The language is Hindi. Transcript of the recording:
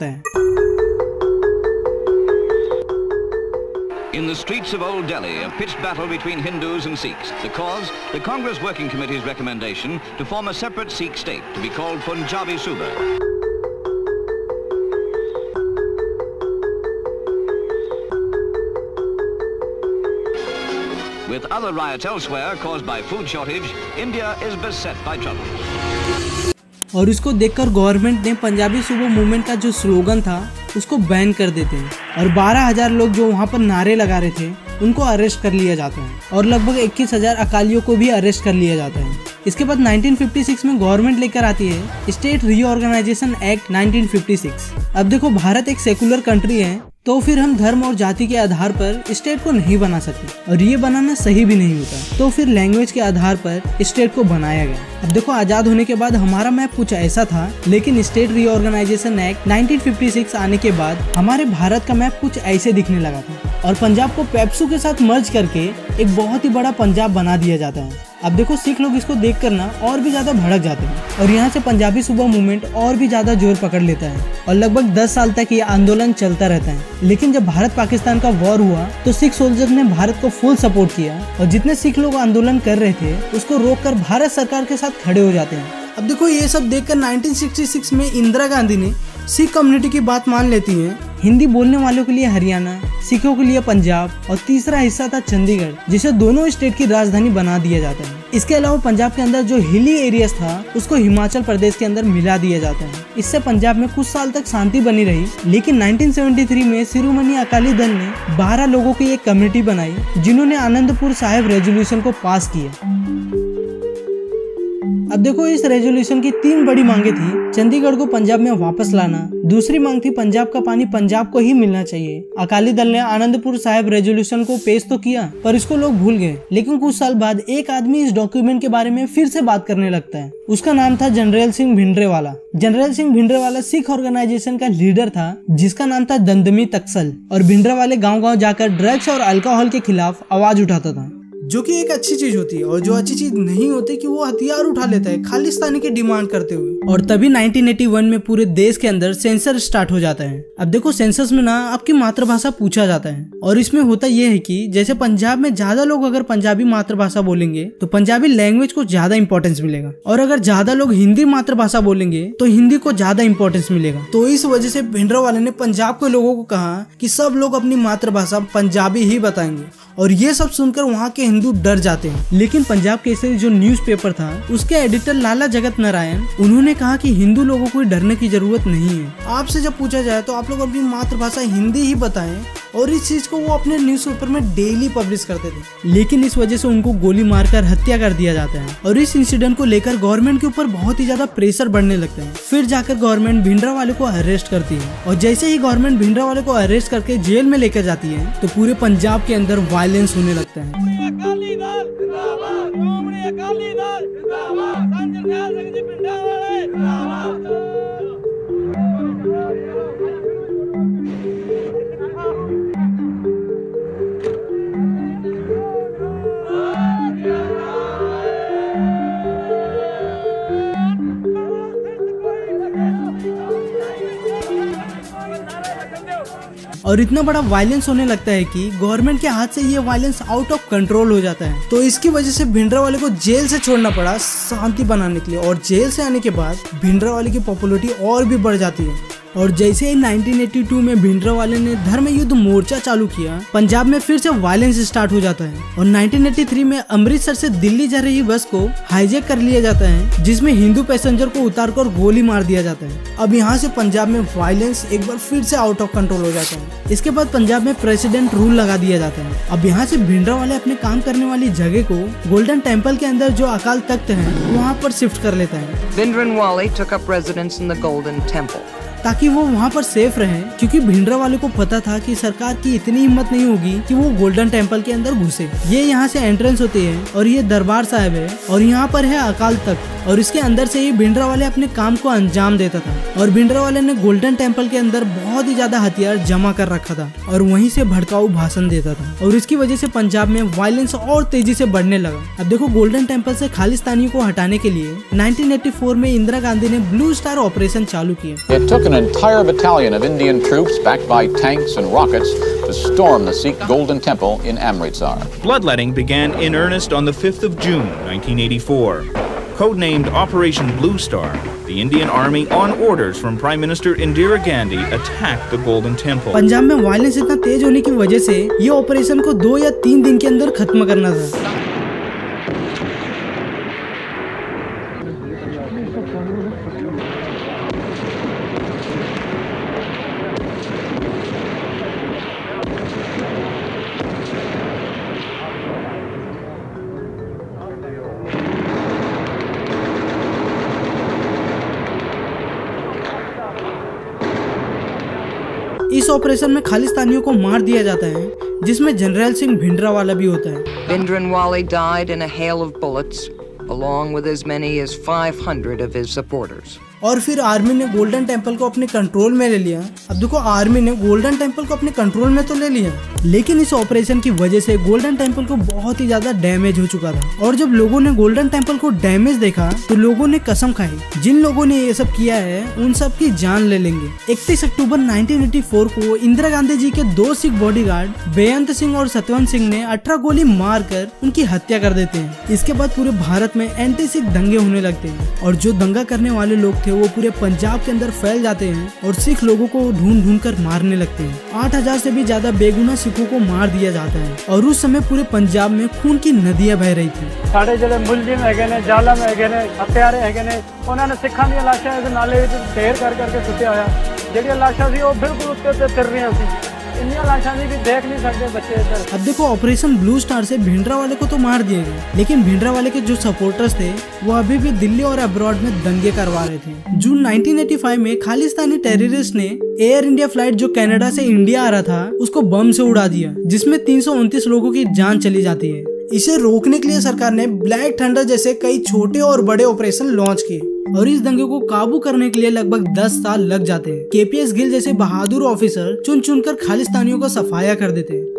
सकते हैं। In the streets of Old Delhi, a pitched battle between Hindus and Sikhs. The cause, the Congress Working Committee's recommendation to form a separate Sikh state to be called Punjabi Suba. With other riots elsewhere caused by food shortage, India is beset by trouble. और इसको देखकर गवर्नमेंट ने पंजाबी सूबा मूवमेंट का जो स्लोगन था उसको बैन कर देते हैं और 12,000 लोग जो वहाँ पर नारे लगा रहे थे उनको अरेस्ट कर लिया जाता है और लगभग 21,000 अकालियों को भी अरेस्ट कर लिया जाता है। इसके बाद 1956 में गवर्नमेंट लेकर आती है स्टेट रीऑर्गेनाइजेशन एक्ट 1956। अब देखो भारत एक सेकुलर कंट्री है तो फिर हम धर्म और जाति के आधार पर स्टेट को नहीं बना सकते और ये बनाना सही भी नहीं होता, तो फिर लैंग्वेज के आधार पर स्टेट को बनाया गया। अब देखो आजाद होने के बाद हमारा मैप कुछ ऐसा था, लेकिन स्टेट रीऑर्गेनाइजेशन एक्ट 1956 आने के बाद हमारे भारत का मैप कुछ ऐसे दिखने लगा था और पंजाब को पेप्सू के साथ मर्ज करके एक बहुत ही बड़ा पंजाब बना दिया जाता है। अब देखो सिख लोग इसको देख कर ना और भी ज्यादा भड़क जाते हैं और यहाँ से पंजाबी सूबा मूवमेंट और भी ज्यादा जोर पकड़ लेता है और लगभग 10 साल तक ये आंदोलन चलता रहता है। लेकिन जब भारत पाकिस्तान का वॉर हुआ तो सिख सोल्जर ने भारत को फुल सपोर्ट किया और जितने सिख लोग आंदोलन कर रहे थे उसको रोककर भारत सरकार के साथ खड़े हो जाते हैं। अब देखो ये सब देखकर 1966 में इंदिरा गांधी ने सिख कम्युनिटी की बात मान लेती है। हिंदी बोलने वालों के लिए हरियाणा, सिखों के लिए पंजाब और तीसरा हिस्सा था चंडीगढ़, जिसे दोनों स्टेट की राजधानी बना दिया जाता है। इसके अलावा पंजाब के अंदर जो हिली एरियाज था उसको हिमाचल प्रदेश के अंदर मिला दिया जाता है। इससे पंजाब में कुछ साल तक शांति बनी रही, लेकिन 1973 में शिरोमणि अकाली दल ने 12 लोगों की एक कमेटी बनाई जिन्होंने आनंदपुर साहिब रेजोल्यूशन को पास किया। अब देखो इस रेजोल्यूशन की 3 बड़ी मांगे थी, चंडीगढ़ को पंजाब में वापस लाना, दूसरी मांग थी पंजाब का पानी पंजाब को ही मिलना चाहिए। अकाली दल ने आनंदपुर साहिब रेजोल्यूशन को पेश तो किया पर इसको लोग भूल गए, लेकिन कुछ साल बाद एक आदमी इस डॉक्यूमेंट के बारे में फिर से बात करने लगता है। उसका नाम था जरनैल सिंह भिंडरेवाला। जरनैल सिंह भिंडरेवाला सिख ऑर्गेनाइजेशन का लीडर था जिसका नाम था दमदमी तक्सल और भिंडरेवाले गाँव-गाँव जाकर ड्रग्स और अल्कोहल के खिलाफ आवाज उठाता था, जो कि एक अच्छी चीज होती है। और जो अच्छी चीज नहीं होती कि वो हथियार उठा लेता है खालिस्तानी की डिमांड करते हुए। और तभी 1981 में पूरे देश के अंदर सेंसर स्टार्ट हो जाता है। अब देखो सेंसस में ना आपकी मातृभाषा पूछा जाता है और इसमें होता यह है कि जैसे पंजाब में ज्यादा लोग अगर पंजाबी मातृभाषा बोलेंगे तो पंजाबी लैंग्वेज को ज्यादा इंपॉर्टेंस मिलेगा और अगर ज्यादा लोग हिंदी मातृभाषा बोलेंगे तो हिंदी को ज्यादा इंपॉर्टेंस मिलेगा। तो इस वजह से भिंडरावाले ने पंजाब के लोगों को कहा कि सब लोग अपनी मातृभाषा पंजाबी ही बताएंगे और ये सब सुनकर वहाँ के हिंदू डर जाते हैं। लेकिन पंजाब केसरी जो न्यूज़पेपर था उसके एडिटर लाला जगत नारायण उन्होंने कहा कि हिंदू लोगों को डरने की जरूरत नहीं है, आपसे जब पूछा जाए तो आप लोग अपनी मातृभाषा हिंदी ही बताएं। और इस चीज को वो अपने न्यूज़पेपर में डेली पब्लिश करते थे, लेकिन इस वजह से उनको गोली मारकर हत्या कर दिया जाता है। और इस इंसिडेंट को लेकर गवर्नमेंट के ऊपर बहुत ही ज्यादा प्रेशर बढ़ने लगता है। फिर जाकर गवर्नमेंट भिंडरावाले को अरेस्ट करती है और जैसे ही गवर्नमेंट भिंडरावाले को अरेस्ट करके जेल में लेकर जाती है तो पूरे पंजाब के अंदर वायलेंस होने लगता है। और इतना बड़ा वायलेंस होने लगता है कि गवर्नमेंट के हाथ से ये वायलेंस आउट ऑफ कंट्रोल हो जाता है। तो इसकी वजह से भिंडरावाले को जेल से छोड़ना पड़ा शांति बनाने के लिए। और जेल से आने के बाद भिंडरावाले की पॉपुलैरिटी और भी बढ़ जाती है और जैसे ही 1982 में भिंडरावाले ने धर्म युद्ध मोर्चा चालू किया पंजाब में फिर से वायलेंस स्टार्ट हो जाता है। और 1983 में अमृतसर से दिल्ली जा रही बस को हाईजैक कर लिया जाता है जिसमें हिंदू पैसेंजर को उतारकर गोली मार दिया जाता है। अब यहाँ से पंजाब में वायलेंस एक बार फिर से आउट ऑफ कंट्रोल हो जाता है। इसके बाद पंजाब में प्रेसिडेंट रूल लगा दिया जाता है। अब यहाँ से भिंडरावाले अपने काम करने वाली जगह को गोल्डन टेम्पल के अंदर जो अकाल तख्त है वहाँ पर शिफ्ट कर लेता है। Bhindranwale took up residence in the Golden Temple ताकि वो वहाँ पर सेफ रहें, क्योंकि भिंडरावाले को पता था कि सरकार की इतनी हिम्मत नहीं होगी कि वो गोल्डन टेम्पल के अंदर घुसे। ये यहाँ से एंट्रेंस होती है और ये दरबार साहिब है और यहाँ पर है अकाल तख्त और इसके अंदर से ही भिंडरावाले अपने काम को अंजाम देता था। और भिंडरावाले ने गोल्डन टेम्पल के अंदर बहुत ही ज्यादा हथियार जमा कर रखा था और वहीं से भड़काऊ भाषण देता था और इसकी वजह से पंजाब में वायलेंस और तेजी से बढ़ने लगा। अब देखो गोल्डन टेम्पल से खालिस्तानियों को हटाने के लिए 1984 में इंदिरा गांधी ने ब्लू स्टार ऑपरेशन चालू किया। an entire battalion of Indian troops backed by tanks and rockets to storm the Sikh Golden Temple in Amritsar. Bloodletting began in earnest on the 5th of June, 1984. Codenamed Operation Blue Star, the Indian Army, on orders from Prime Minister Indira Gandhi, attacked the Golden Temple. Punjab में वायलेंस इतना तेज होने की वजह से ये ऑपरेशन को 2 या 3 दिन के अंदर खत्म करना था। इस ऑपरेशन में खालिस्तानियों को मार दिया जाता है, जिसमें जनरल सिंह भिंडरांवाला भी होता है। Bhindranwale died in a hail of bullets, along with as many as 500 of his supporters. और फिर आर्मी ने गोल्डन टेम्पल को अपने कंट्रोल में ले लिया। अब देखो, आर्मी ने गोल्डन टेम्पल को अपने कंट्रोल में तो ले लिया, लेकिन इस ऑपरेशन की वजह से गोल्डन टेम्पल को बहुत ही ज्यादा डैमेज हो चुका था। और जब लोगों ने गोल्डन टेम्पल को डैमेज देखा तो लोगों ने कसम खाई, जिन लोगों ने ये सब किया है उन सब की जान ले लेंगे। 31 अक्टूबर 1984 को इंदिरा गांधी जी के 2 सिख बॉडीगार्ड बेअंत सिंह और सतवंत सिंह ने 18 गोली मार कर उनकी हत्या कर देते हैं। इसके बाद पूरे भारत में एंटी सिख दंगे होने लगते हैं और जो दंगा करने वाले लोग वो पूरे पंजाब के अंदर फैल जाते हैं और सिख लोगों को ढूंढ ढूंढ कर मारने लगते हैं। 8000 से भी ज्यादा बेगुनाह सिखों को मार दिया जाता है और उस समय पूरे पंजाब में खून की नदियां बह रही थी। साढ़े जिले मुलजिम है ने, जालम है ने, हत्यारे है ने, उन्होंने सिखा दी लाशा इस नाले ढेर कर करके सुटिया होया। जेडी लाशा सी वो बिल्कुल उत्ते तिर रही सी। देख नहीं सकते बच्चे। अब देखो, ऑपरेशन ब्लू स्टार से भिंडरांवाले को तो मार दिए गए, लेकिन भिंडरांवाले के जो सपोर्टर्स थे वो अभी भी दिल्ली और अब्रॉड में दंगे करवा रहे थे। जून 1985 में खालिस्तानी टेररिस्ट ने एयर इंडिया फ्लाइट जो कनाडा से इंडिया आ रहा था उसको बम से उड़ा दिया, जिसमें 329 लोगों की जान चली जाती है। इसे रोकने के लिए सरकार ने ब्लैक थंडर जैसे कई छोटे और बड़े ऑपरेशन लॉन्च किए और इस दंगे को काबू करने के लिए लगभग 10 साल लग जाते हैं। केपीएस गिल जैसे बहादुर ऑफिसर चुन चुनकर खालिस्तानियों का सफाया कर देते हैं।